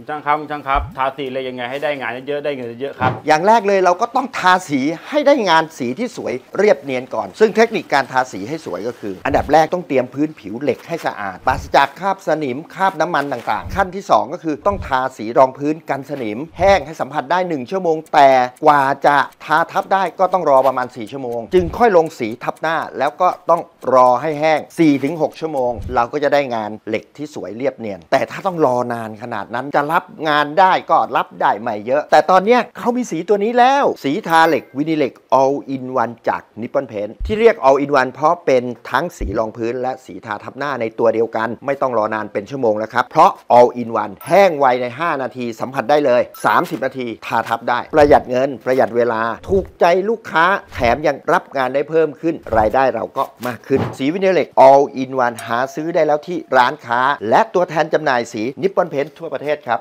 คุณช่างครับคุณช่างครับทาสีอะไรยังไงให้ได้งานเยอะได้เงินเยอะครับอย่างแรกเลยเราก็ต้องทาสีให้ได้งานสีที่สวยเรียบเนียนก่อนซึ่งเทคนิคการทาสีให้สวยก็คืออันดับแรกต้องเตรียมพื้นผิวเหล็กให้สะอาดปราศจากคราบสนิมคราบน้ำมันต่างๆขั้นที่2ก็คือต้องทาสีรองพื้นกันสนิมแห้งให้สัมผัสได้1ชั่วโมงแต่กว่าจะทาทับได้ก็ต้องรอประมาณ4ชั่วโมงจึงค่อยลงสีทับหน้าแล้วก็ต้องรอให้แห้ง 4-6 ชั่วโมงเราก็จะได้งานเหล็กที่สวยเรียบเนียนแต่ถ้าต้องรอนานขนาดนั้นจะรับงานได้ก็รับได้ไม่เยอะแต่ตอนนี้เขามีสีตัวนี้แล้วสีทาเหล็กวินิเหล็ก All in One จาก Nippon Paint ที่เรียก All in One เพราะเป็นทั้งสีรองพื้นและสีทาทับหน้าในตัวเดียวกันไม่ต้องรอนานเป็นชั่วโมงแล้วครับเพราะ All in One แห้งไวใน5นาทีสัมผัสได้เลย30นาทีทาทับได้ประหยัดเงินประหยัดเวลาถูกใจลูกค้าแถมยังรับงานได้เพิ่มขึ้นรายได้เราก็มากขึ้นสีวินิเหล็ก All in One หาซื้อได้แล้วที่ร้านค้าและตัวแทนจำหน่ายสี Nippon Paint ทั่วประเทศครับ